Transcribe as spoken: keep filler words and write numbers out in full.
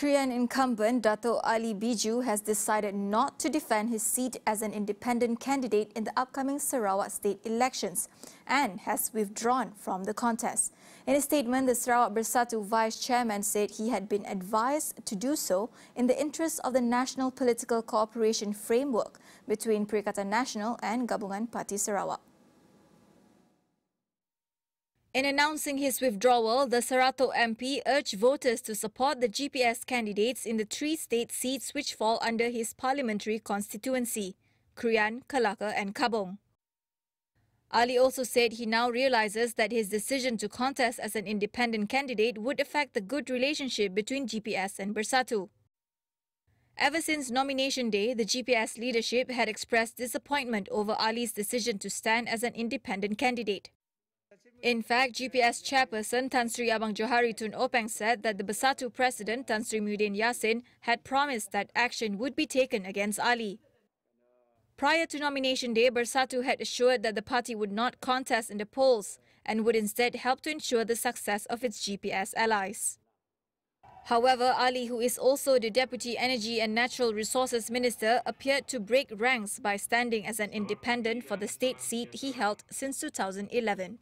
Krian incumbent Datuk Ali Biju has decided not to defend his seat as an independent candidate in the upcoming Sarawak state elections and has withdrawn from the contest. In a statement, the Sarawak Bersatu vice chairman said he had been advised to do so in the interest of the national political cooperation framework between Perikatan Nasional and Gabungan Parti Sarawak. In announcing his withdrawal, the Sarato M P urged voters to support the G P S candidates in the three state seats which fall under his parliamentary constituency, Krian, Kalaka and Kabong. Ali also said he now realises that his decision to contest as an independent candidate would affect the good relationship between G P S and Bersatu. Ever since nomination day, the G P S leadership had expressed disappointment over Ali's decision to stand as an independent candidate. In fact, G P S chairperson Tan Sri Abang Johari Tun Openg said that the Bersatu president Tan Sri Muhyiddin Yassin had promised that action would be taken against Ali. Prior to nomination day, Bersatu had assured that the party would not contest in the polls and would instead help to ensure the success of its G P S allies. However, Ali, who is also the Deputy Energy and Natural Resources Minister, appeared to break ranks by standing as an independent for the state seat he held since two thousand eleven.